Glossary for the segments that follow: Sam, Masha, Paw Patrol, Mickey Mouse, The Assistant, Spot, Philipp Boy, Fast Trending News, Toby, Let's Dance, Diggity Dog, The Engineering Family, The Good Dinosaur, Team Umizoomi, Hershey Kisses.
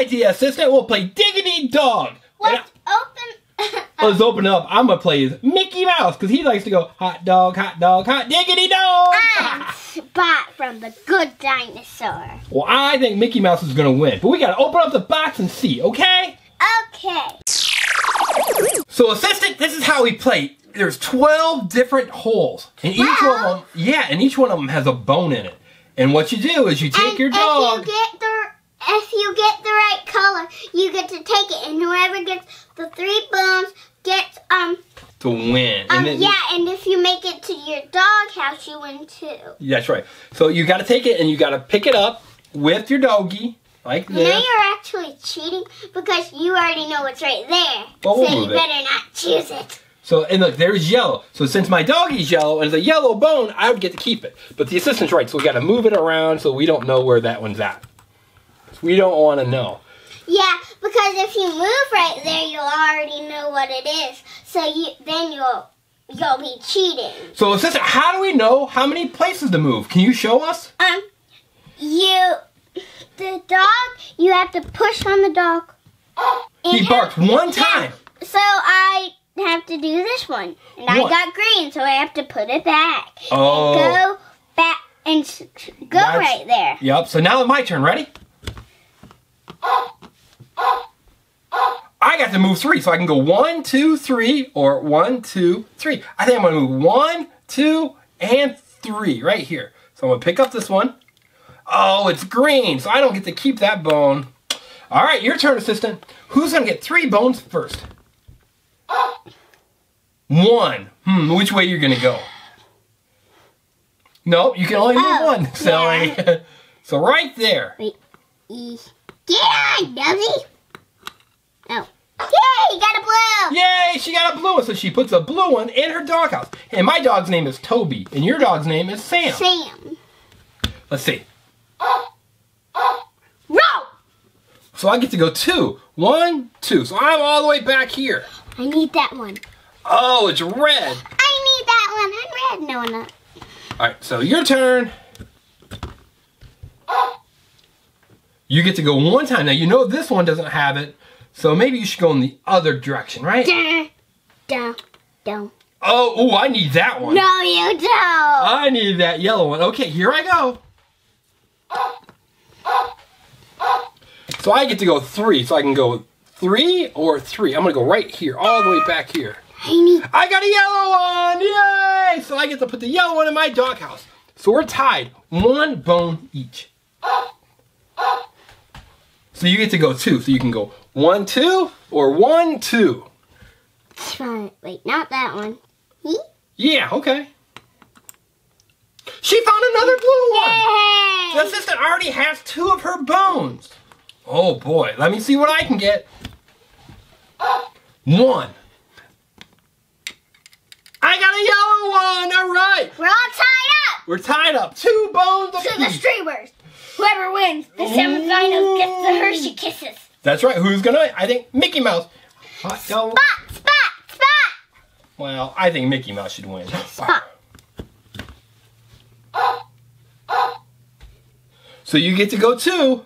idea, assistant. We'll play Diggity Dog. Let's open up. I'm going to play as Mickey Mouse because he likes to go hot dog, hot dog, hot diggity dog. I'm Spot from The Good Dinosaur. Well, I think Mickey Mouse is going to win, but we got to open up the box and see, okay? Okay. So, assistant, this is how we play. There's 12 different holes. And each one of them, has a bone in it. And what you do is you take your dog. If you get the right color, you get to take it, and whoever gets the 3 bones gets to win. And if you make it to your dog house, you win too. That's right. So you got to take it, and you got to pick it up with your doggy like this. Now you're actually cheating because you already know what's right there. Well, so you better not choose it. So, and look, there's yellow. So since my doggy's yellow and it's a yellow bone, I would get to keep it. But the assistant's right, so we got to move it around so we don't know where that one's at. We don't want to know. Yeah, because if you move right there, you'll already know what it is. So then you'll be cheating. So, assistant, how do we know how many places to move? Can you show us? You have to push on the dog. He barked one time. So I have to do this one, and I got green, so I have to put it back. Oh. And go back and go right there. Yep. So now it's my turn. Ready? I got to move 3, so I can go 1, 2, 3, or 1, 2, 3. I think I'm going to move 1, 2, and 3 right here. So I'm going to pick up this one. Oh, it's green, so I don't get to keep that bone. All right, your turn, assistant. Who's going to get 3 bones first? 1. Which way you're going to go? No, you can only move 1. So, so right there. Wait. Get on, Dovey! Oh. Yay, you got a blue! Yay, she got a blue one, so she puts a blue one in her doghouse. And my dog's name is Toby, and your dog's name is Sam. Sam. Let's see. Row! So I get to go 2, 1, 2. So I'm all the way back here. I need that one. Oh, it's red. I need that one. I'm red. No, I'm not. All right, so your turn. You get to go 1 time. Now, you know this one doesn't have it, so maybe you should go in the other direction, right? Don't. Oh, I need that one. No, you don't. I need that yellow one. Okay, here I go. So I get to go 3, so I can go 3 or 3. I'm going to go right here, all the way back here. I got a yellow one. Yay! So I get to put the yellow one in my doghouse. So we're tied. 1 bone each. So you get to go 2, so you can go 1, 2, or 1, 2. Wait, not that one. Yeah, okay. She found another blue one! Yay! The assistant already has 2 of her bones. Oh boy, let me see what I can get. 1. I got a yellow one, all right. We're all tied up. We're tied up, 2 bones apiece. To the streamers. Whoever wins, the 7 dinos gets the Hershey Kisses. That's right. Who's going to win? I think Mickey Mouse. Spot. Well, I think Mickey Mouse should win. Spot. So you get to go 2.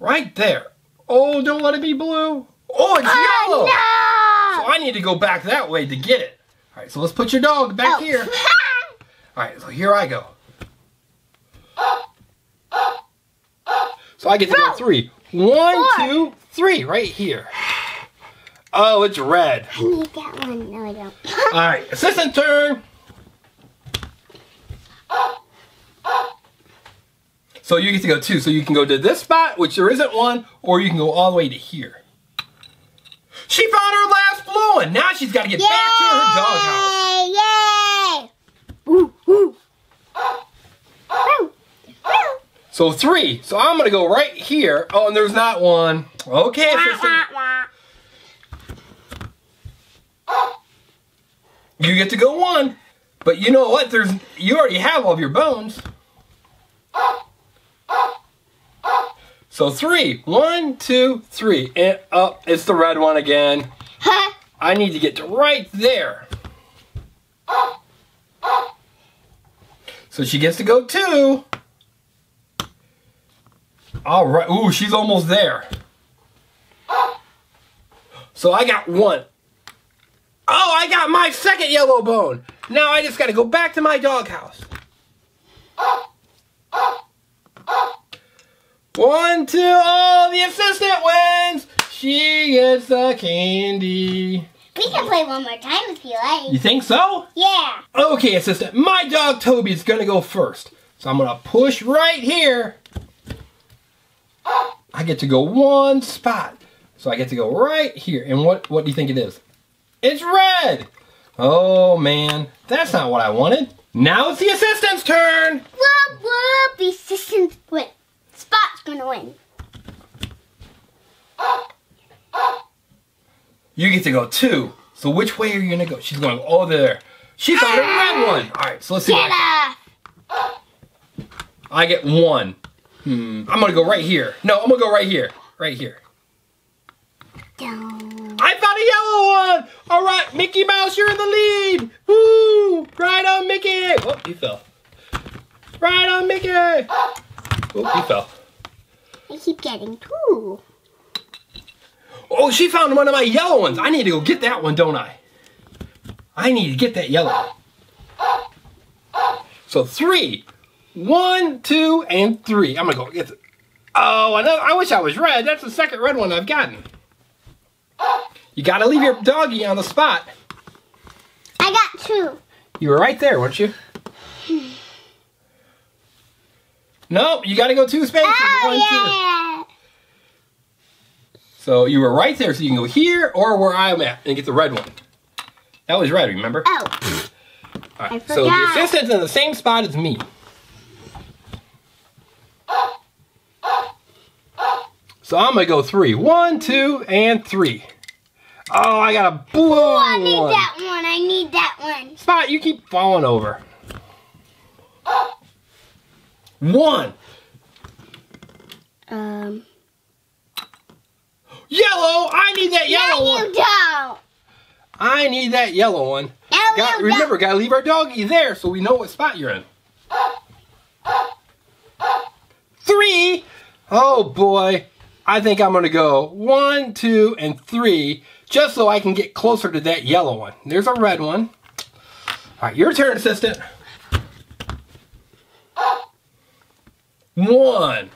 Right there. Oh, don't let it be blue. Oh, it's yellow. No. So I need to go back that way to get it. All right, so let's put your dog back here. All right, so here I go. So I get to go 3. 1, 4, 2, 3, right here. Oh, it's red. I need that one. No, I don't. All right, assistant turn. So you get to go 2. So you can go to this spot, which there isn't one, or you can go all the way to here. She found her last blue one. Now she's got to get back to her doghouse. Yay! Woo! So 3. So I'm going to go right here. Oh, and there's not one. Okay. You get to go 1. But you know what? You already have all of your bones. So 3. 1, 2, 3. And up. Oh, it's the red one again. I need to get to right there. So she gets to go 2. All right. Ooh, she's almost there. So I got one. Oh, I got my second yellow bone. Now I just got to go back to my doghouse. 1, 2, oh, the assistant wins. She gets the candy. We can play one more time if you like. You think so? Yeah. Okay, assistant. My dog Toby is going to go first. So I'm going to push right here. I get to go one spot. So I get to go right here. And what do you think it is? It's red. Oh, man. That's not what I wanted. Now it's the assistant's turn. Whoop, whoop. The assistant wins. Spot's going to win. You get to go too. So which way are you going to go? She's going over there. She found a red one. All right, so let's see. I get one. I'm going to go right here. No, I'm going to go right here. Right here. I found a yellow one. All right, Mickey Mouse, you're in the lead. Woo, right on Mickey. Oh, he fell. Right on Mickey. Oh, he fell. I keep getting two. Oh, she found one of my yellow ones. I need to go get that one, don't I? I need to get that yellow. So 3. 1, 2, and 3. I'm going to go get it. Oh, another, I wish I was red. That's the second red one I've gotten. You got to leave your doggy on the spot. I got 2. You were right there, weren't you? No, you got to go 2 spaces. Oh, 1, 2. So you were right there, so you can go here or where I'm at and get the red one. That was red, remember? Oh. All right. I forgot. So the assistant's in the same spot as me. So I'm going to go 3. 1, 2, and 3. Oh, I got a blue one. Oh, I need that one. I need that one. Spot, you keep falling over. 1. Yellow! I need that yellow one. No, you don't. I need that yellow one. No, you don't. Remember, gotta leave our doggy there so we know what spot you're in. 3. Oh boy, I think I'm gonna go 1, 2, and 3, just so I can get closer to that yellow one. There's a red one. All right, your turn, assistant. 1.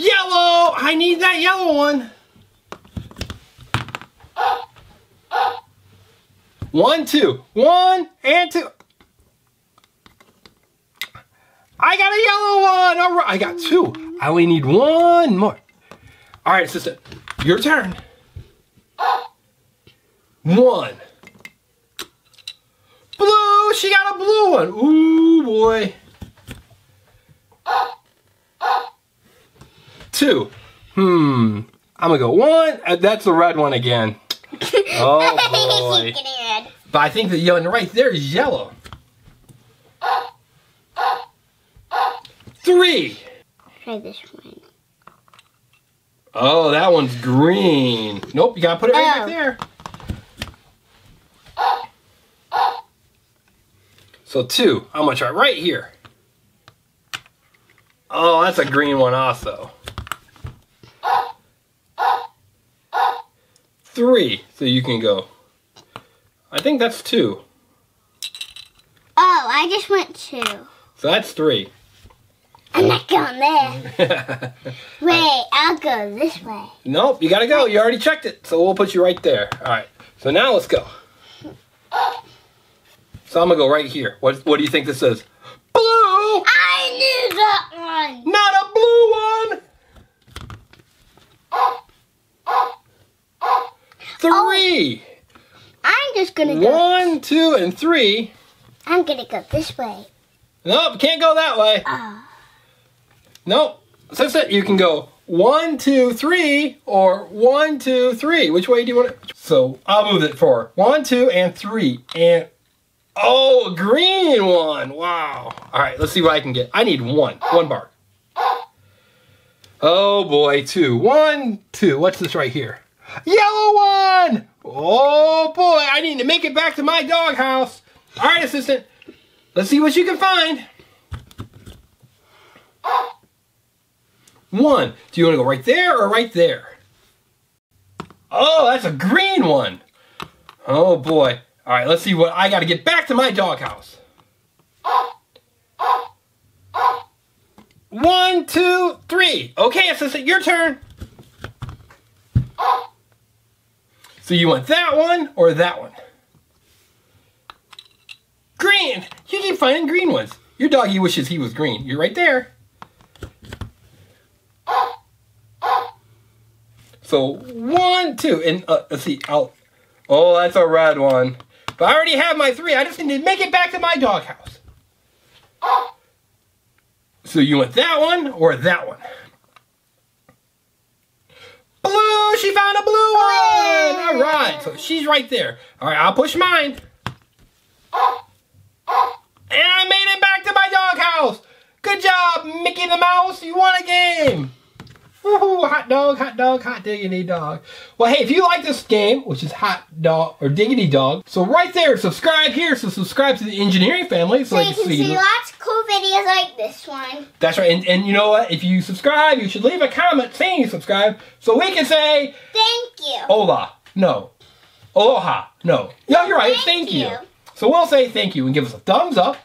Yellow! I need that yellow one. 1, 2. 1 and 2. I got a yellow one. All right. I got 2. I only need 1 more. All right, assistant. Your turn. 1. Blue. She got a blue one. Ooh, boy. 2. I'm going to go 1. That's the red one again. Oh, boy. But I think the one right there is yellow. 3. Try this one. Oh, that one's green. Nope, you got to put it right back there. So 2. I'm going to try right here. Oh, that's a green one also. 3, so you can go. I think that's 2. Oh, I just went 2. So that's 3. I'm not going there. Wait, I'll go this way. Nope, you gotta go. You already checked it, so we'll put you right there. All right, so now let's go. So I'm gonna go right here. What do you think this is? Blue! I knew that one! Not a blue one! 3. I'm just going to go. 1, 2, and 3. I'm going to go this way. Nope, can't go that way. Nope. So that's it. You can go 1, 2, 3, or 1, 2, 3. Which way do you want it? So I'll move it forward. 1, 2, and 3. And, oh, green one. Wow. All right, let's see what I can get. I need 1 bar. Oh, boy, 2. 1, 2. What's this right here? Yellow one! Oh boy, I need to make it back to my doghouse. All right, assistant, let's see what you can find. One. Do you want to go right there or right there? Oh, that's a green one. Oh, boy. All right, let's see what I got to get back to my doghouse. 1, 2, 3. Okay, assistant, your turn. So you want that one or that one? Green. You keep finding green ones. Your doggy wishes he was green. You're right there. So 1, 2, and let's see. Oh, that's a red one. But I already have my 3. I just need to make it back to my doghouse. So you want that one or that one? Blue. She found a blue one. All right. So she's right there. All right. I'll push mine. And I made it back to my doghouse. Good job, Mickey the Mouse. You won a game. Woohoo, hot dog, hot dog, hot diggity dog. Well, hey, if you like this game, which is hot dog or diggity dog, so right there, subscribe here. So subscribe to the Engineering Family. So you can see lots of cool videos like this one. That's right. And you know what? If you subscribe, you should leave a comment saying you subscribe. So we can say... Thank you. Hola. No. Aloha. No. No, you're right. Thank you. So we'll say thank you and give us a thumbs up,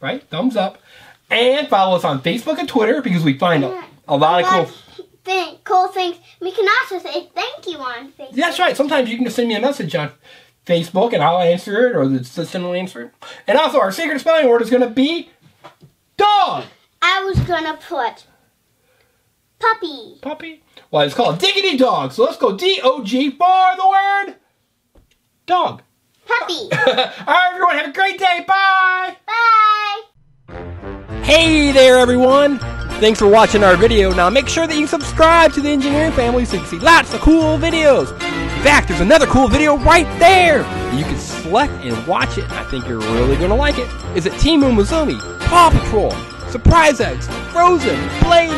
right? Thumbs up. And follow us on Facebook and Twitter because we find a lot of cool things. We can also say thank you on Facebook. That's right. Sometimes you can just send me a message on Facebook and I'll answer it or the system will answer it. And also our secret spelling word is going to be dog. I was going to put puppy. Puppy. Well, it's called Diggity Dog. So let's go D-O-G for the word dog. Puppy. Alright everyone, have a great day. Bye. Bye. Hey there everyone. Thanks for watching our video. Now make sure that you subscribe to the Engineering Family so you can see lots of cool videos. In fact, there's another cool video right there. You can select and watch it. I think you're really going to like it. Is it Team Umizoomi, Paw Patrol, Surprise Eggs, Frozen, Blade,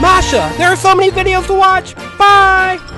Masha? There are so many videos to watch. Bye.